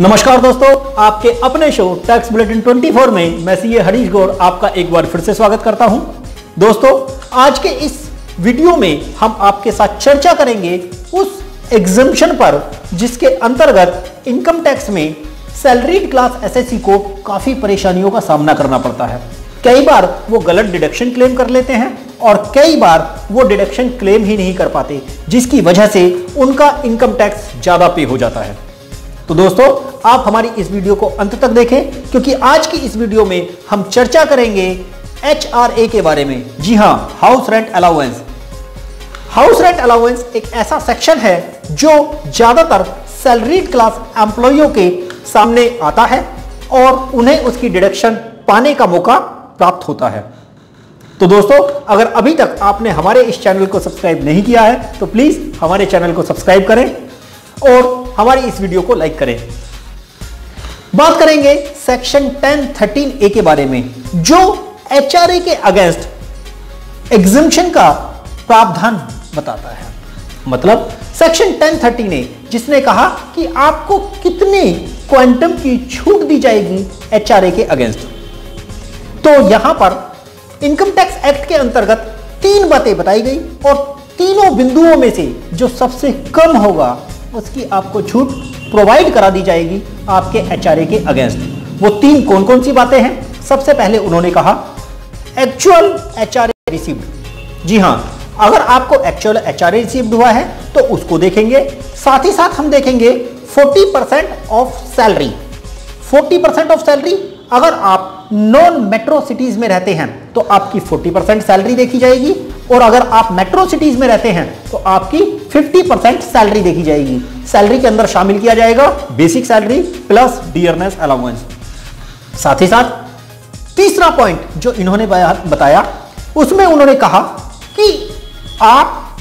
नमस्कार दोस्तों, आपके अपने शो टैक्स बुलेटिन 24 में मैं सीए हरीश गौर आपका एक बार फिर से स्वागत करता हूं। दोस्तों, आज के इस वीडियो में हम आपके साथ चर्चा करेंगे उस एग्जम्पशन पर जिसके अंतर्गत इनकम टैक्स में सैलरीड क्लास एसएससी को काफ़ी परेशानियों का सामना करना पड़ता है। कई बार वो गलत डिडक्शन क्लेम कर लेते हैं और कई बार वो डिडक्शन क्लेम ही नहीं कर पाते, जिसकी वजह से उनका इनकम टैक्स ज़्यादा पे हो जाता है। तो दोस्तों, आप हमारी इस वीडियो को अंत तक देखें, क्योंकि आज की इस वीडियो में हम चर्चा करेंगे HRA के बारे में। जी हां, house rent allowance. House rent allowance एक ऐसा सेक्शन है जो ज्यादातर सैलरीड क्लास एम्प्लॉइयों के सामने आता है और उन्हें उसकी डिडक्शन पाने का मौका प्राप्त होता है। तो दोस्तों, अगर अभी तक आपने हमारे इस चैनल को सब्सक्राइब नहीं किया है तो प्लीज हमारे चैनल को सब्सक्राइब करें और हमारी इस वीडियो को लाइक करें। बात करेंगे सेक्शन 10(13A) के बारे में, जो HRA के अगेंस्ट एग्जम्पशन का प्रावधान बताता है। मतलब सेक्शन 10(13A), जिसने कहा कि आपको कितने क्वांटम की छूट दी जाएगी HRA के अगेंस्ट। तो यहां पर इनकम टैक्स एक्ट के अंतर्गत तीन बातें बताई गई और तीनों बिंदुओं में से जो सबसे कम होगा उसकी आपको छूट प्रोवाइड करा दी जाएगी आपके HRA के अगेंस्ट। वो तीन कौन कौन सी बातें हैं? सबसे पहले उन्होंने कहा एक्चुअल HRA रिसीव्ड। जी हां, अगर आपको एक्चुअल HRA रिसीव्ड हुआ है तो उसको देखेंगे। साथ ही साथ हम देखेंगे 40% ऑफ सैलरी। 40% ऑफ सैलरी अगर आप नॉन मेट्रो सिटीज में रहते हैं तो आपकी 40% सैलरी देखी जाएगी, और अगर आप मेट्रो सिटीज में रहते हैं तो आपकी 50% सैलरी देखी जाएगी। सैलरी के अंदर शामिल किया जाएगा basic salary plus dearness allowance. साथ ही साथ तीसरा पॉइंट जो इन्होंने बताया, उसमें उन्होंने कहा कि आप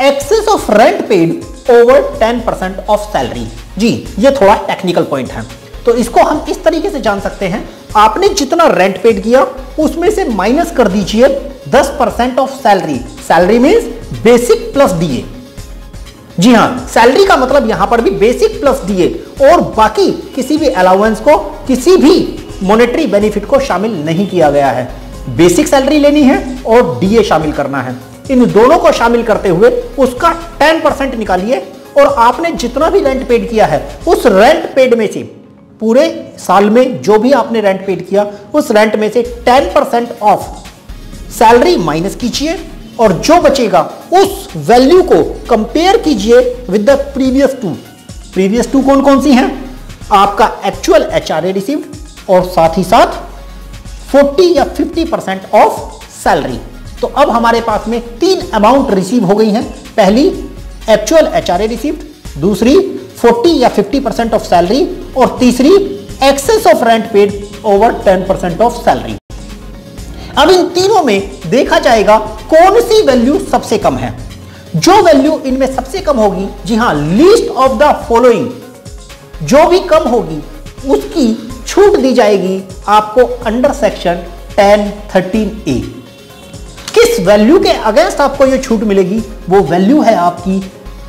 excess of rent paid over 10% of salary. जी, ये थोड़ा टेक्निकल पॉइंट है, तो इसको हम इस तरीके से जान सकते हैं, आपने जितना रेंट पेड किया उसमें से माइनस कर दीजिए 10% of salary. Salary means basic plus DA. जी हां, सैलरी का मतलब यहां पर भी बेसिक प्लस डीए, और बाकी किसी भी अलाउंस को, किसी भी मॉनेटरी बेनिफिट को शामिल नहीं किया गया है। बेसिक सैलरी लेनी है और डीए शामिल करना है। इन दोनों को शामिल करते हुए उसका 10% निकालिए, और आपने जितना भी रेंट पेड किया है उस रेंट पेड में से, पूरे साल में जो भी आपने रेंट पेड किया उस रेंट में से 10% ऑफ सैलरी माइनस कीजिए, और जो बचेगा उस वैल्यू को कंपेयर कीजिए with the previous two. Previous two कौन कौन सी हैं? आपका एक्चुअल HRA रिसीव्ड और साथ ही साथ 40 या 50% ऑफ सैलरी। तो अब हमारे पास में तीन अमाउंट रिसीव हो गई हैं। पहली एक्चुअल HRA रिसीव्ड, दूसरी 40 या 50% ऑफ सैलरी, और तीसरी excess of rent paid over 10% of salary. अब इन तीनों में देखा जाएगा कौन सी वैल्यू सबसे कम है। जो वैल्यू इनमें सबसे कम होगी, जी हां, लीस्ट ऑफ द फॉलोइंग, जो भी कम होगी उसकी छूट दी जाएगी आपको अंडर सेक्शन 10(13A). किस वैल्यू के अगेंस्ट आपको ये छूट मिलेगी? वो वैल्यू है आपकी,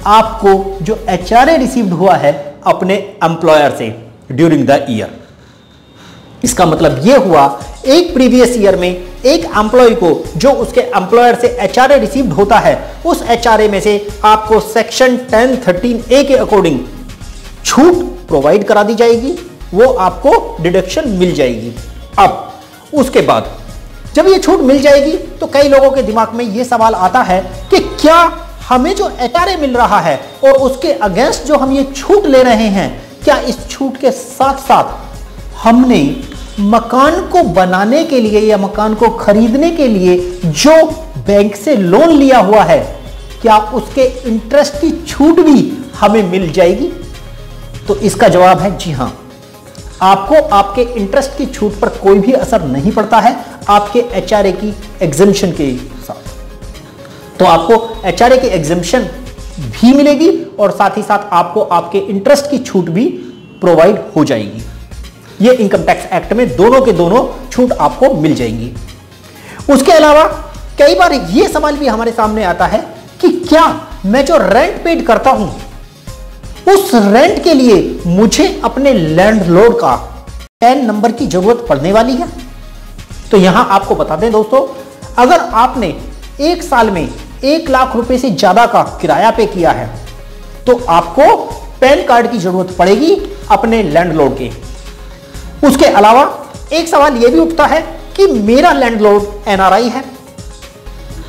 आपको जो HRA रिसीव्ड हुआ है अपने एम्प्लॉयर से ड्यूरिंग द ईयर। इसका मतलब यह हुआ, एक प्रीवियस ईयर में एक एम्प्लॉय को जो उसके एम्प्लॉयर से HRA रिसीव्ड होता है, उस HRA में से आपको सेक्शन 10(13A) के अकॉर्डिंग छूट प्रोवाइड करा दी जाएगी, वो आपको डिडक्शन मिल जाएगी। अब उसके बाद जब ये छूट मिल जाएगी तो कई लोगों के दिमाग में ये सवाल आता है कि क्या हमें जो HRA मिल रहा है और उसके अगेंस्ट जो हम ये छूट ले रहे हैं, क्या इस छूट के साथ साथ हमने मकान को बनाने के लिए या मकान को खरीदने के लिए जो बैंक से लोन लिया हुआ है, क्या उसके इंटरेस्ट की छूट भी हमें मिल जाएगी? तो इसका जवाब है जी हां, आपको आपके इंटरेस्ट की छूट पर कोई भी असर नहीं पड़ता है आपके HRA की एग्जम्पशन के साथ। तो आपको HRA की एग्जम्पशन भी मिलेगी और साथ ही साथ आपको आपके इंटरेस्ट की छूट भी प्रोवाइड हो जाएगी। ये इनकम टैक्स एक्ट में दोनों के दोनों छूट आपको मिल जाएंगी। उसके अलावा कई बार ये सवाल भी हमारे सामने आता है कि क्या मैं जो रेंट पेड करता हूं उस रेंट के लिए मुझे अपने लैंडलॉर्ड का पैन नंबर की जरूरत पड़ने वाली है। तो यहां आपको बता दें दोस्तों, अगर आपने एक साल में 1 लाख रुपए से ज्यादा का किराया पे किया है तो आपको पैन कार्ड की जरूरत पड़ेगी अपने लैंडलॉर्ड के। उसके अलावा एक सवाल यह भी उठता है कि मेरा लैंडलॉर्ड एनआरआई है,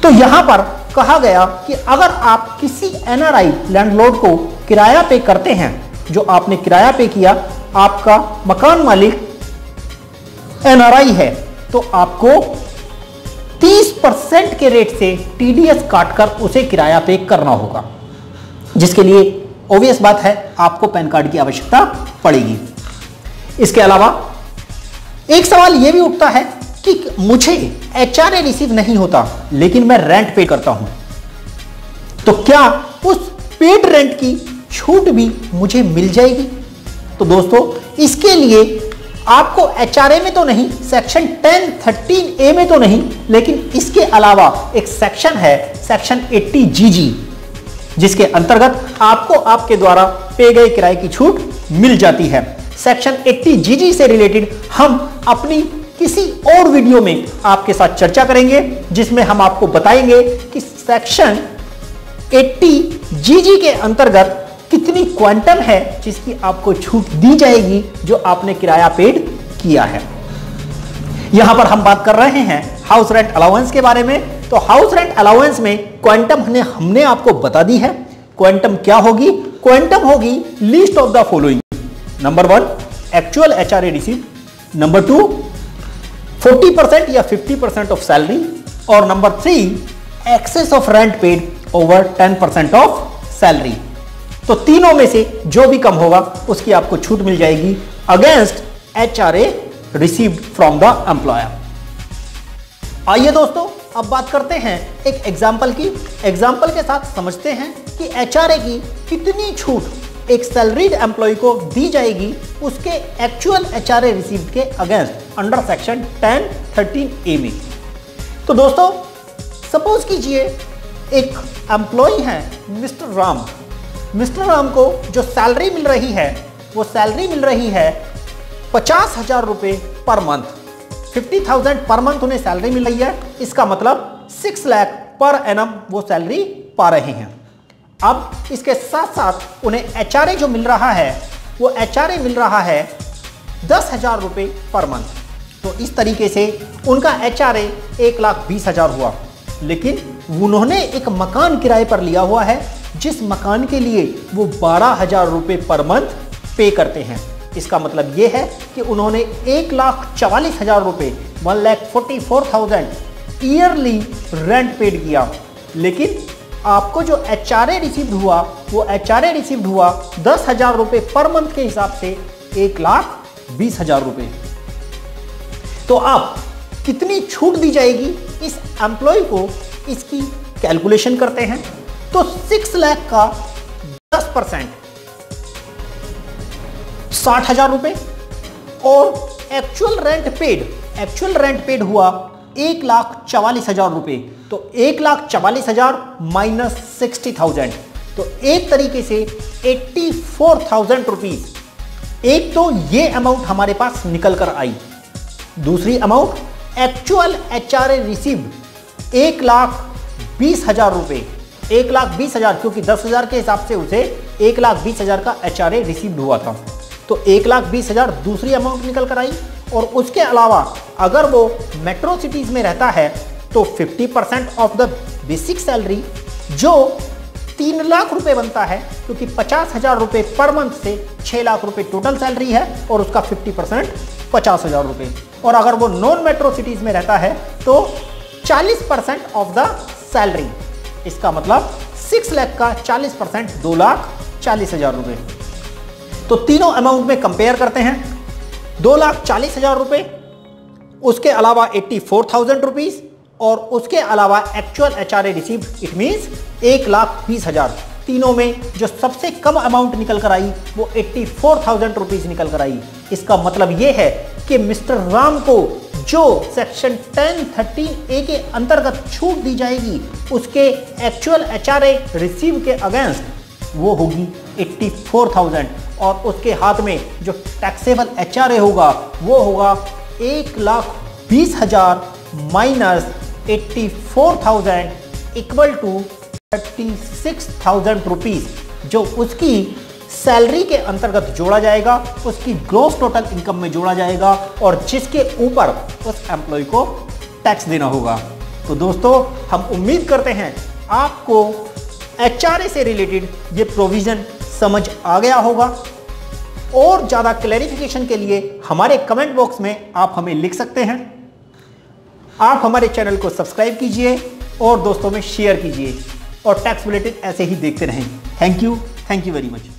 तो यहां पर कहा गया कि अगर आप किसी एनआरआई लैंडलॉर्ड को किराया पे करते हैं, जो आपने किराया पे किया, आपका मकान मालिक एनआरआई है, तो आपको 30% के रेट से टीडीएस काटकर उसे किराया पे करना होगा, जिसके लिए ऑब्वियस बात है आपको पैन कार्ड की आवश्यकता पड़ेगी। इसके अलावा एक सवाल यह भी उठता है कि मुझे एचआरए रिसीव नहीं होता लेकिन मैं रेंट पे करता हूं, तो क्या उस पेड रेंट की छूट भी मुझे मिल जाएगी? तो दोस्तों, इसके लिए आपको एचआरए में तो नहीं, सेक्शन 10(13A) में तो नहीं, लेकिन इसके अलावा एक सेक्शन है सेक्शन 80GG, जिसके अंतर्गत आपको आपके द्वारा पे गए किराए की छूट मिल जाती है। सेक्शन 80GG से रिलेटेड हम अपनी किसी और वीडियो में आपके साथ चर्चा करेंगे, जिसमें हम आपको बताएंगे कि सेक्शन 80GG के अंतर्गत कितनी क्वांटम है जिसकी आपको छूट दी जाएगी जो आपने किराया पेड किया है। यहां पर हम बात कर रहे हैं हाउस रेंट अलाउंस के बारे में। तो हाउस रेंट अलाउंस में क्वांटम हमने आपको बता दी है। क्वांटम क्या होगी? क्वांटम होगी list of the following. Number 1 actual HRA receive, number 2 40% या 50% ऑफ सैलरी, और number 3 excess of rent paid over 10% of salary. तो तीनों में से जो भी कम होगा उसकी आपको छूट मिल जाएगी against HRA received from the employer. आइए दोस्तों, अब बात करते हैं एक एग्जाम्पल की। एग्जाम्पल के साथ समझते हैं कि एचआरए की कितनी छूट एक सैलरीड एम्प्लॉय को दी जाएगी उसके एक्चुअल एचआरए रिसीव्ड के अगेंस्ट अंडर सेक्शन 10(13A) में। तो दोस्तों, सपोज कीजिए एक एम्प्लॉय है मिस्टर राम। मिस्टर राम को जो सैलरी मिल रही है वो सैलरी मिल रही है 50,000 रुपये पर मंथ, 50,000 पर मंथ उन्हें सैलरी मिल रही है। इसका मतलब 6 लाख पर एनम वो सैलरी पा रहे हैं। अब इसके साथ साथ उन्हें एचआरए जो मिल रहा है वो एचआरए मिल रहा है 10,000 रुपये पर मंथ। तो इस तरीके से उनका एचआरए 1,20,000 हुआ, लेकिन उन्होंने एक मकान किराए पर लिया हुआ है जिस मकान के लिए वो 12,000 रुपये पर मंथ पे करते हैं। इसका मतलब ये है कि उन्होंने 1,44,000 रुपये 1,44,000 ईयरली रेंट पेड किया, लेकिन आपको जो एचआरए रिसीव्ड हुआ वो एचआरए रिसीव्ड हुआ 10,000 रुपये पर मंथ के हिसाब से 1,20,000 रुपये। तो आप कितनी छूट दी जाएगी इस एम्प्लॉय को, इसकी कैलकुलेशन करते हैं। तो 6 लाख का 10% 60,000 रुपये, और एक्चुअल रेंट पेड हुआ 1,44,000 रुपये। तो 1,44,000 माइनस 60,000, तो एक तरीके से 84,000 रुपीज। एक तो ये अमाउंट हमारे पास निकल कर आई, दूसरी अमाउंट एक्चुअल एचआरए रिसीव्ड 1,20,000 रुपये, 1,20,000, क्योंकि 10,000 के हिसाब से उसे 1,20,000 का एचआरए रिसीव्ड हुआ था। तो 1,20,000 दूसरी अमाउंट निकल कर आई, और उसके अलावा अगर वो मेट्रो सिटीज़ में रहता है तो 50% ऑफ द बेसिक सैलरी जो 3 लाख रुपये बनता है, क्योंकि 50,000 रुपये पर मंथ से 6 लाख रुपये टोटल सैलरी है, और उसका 50% 50,000 रुपये। और अगर वो नॉन मेट्रो सिटीज़ में रहता है तो 40% ऑफ द सैलरी, इसका मतलब 6 लाख का 40% 2,40,000 रुपये। तो तीनों अमाउंट में कंपेयर करते हैं। 2,40,000 रुपये, उसके अलावा 84,000 रुपीज़, और उसके अलावा actual HRA received, it means 1,20,000। तीनों में जो सबसे कम अमाउंट निकल कर आई वो 84,000 रुपीज़ निकल कर आई। इसका मतलब ये है कि मिस्टर राम को जो सेक्शन 10(13A) के अंतर्गत छूट दी जाएगी उसके एक्चुअल एचआरए रिसीव के अगेंस्ट वो होगी 84,000 और उसके हाथ में जो टैक्सेबल HRA होगा वो होगा 1,20,000 माइनस 84,000 इक्वल टू 36,000 रुपीज़, जो उसकी सैलरी के अंतर्गत जोड़ा जाएगा, उसकी ग्रॉस टोटल इनकम में जोड़ा जाएगा और जिसके ऊपर उस एम्प्लॉय को टैक्स देना होगा। तो दोस्तों, हम उम्मीद करते हैं आपको HRA से रिलेटेड ये प्रोविज़न समझ आ गया होगा। और ज़्यादा क्लैरिफिकेशन के लिए हमारे कमेंट बॉक्स में आप हमें लिख सकते हैं। आप हमारे चैनल को सब्सक्राइब कीजिए और दोस्तों में शेयर कीजिए और टैक्स बुलेटिन ऐसे ही देखते रहें। Thank you very much.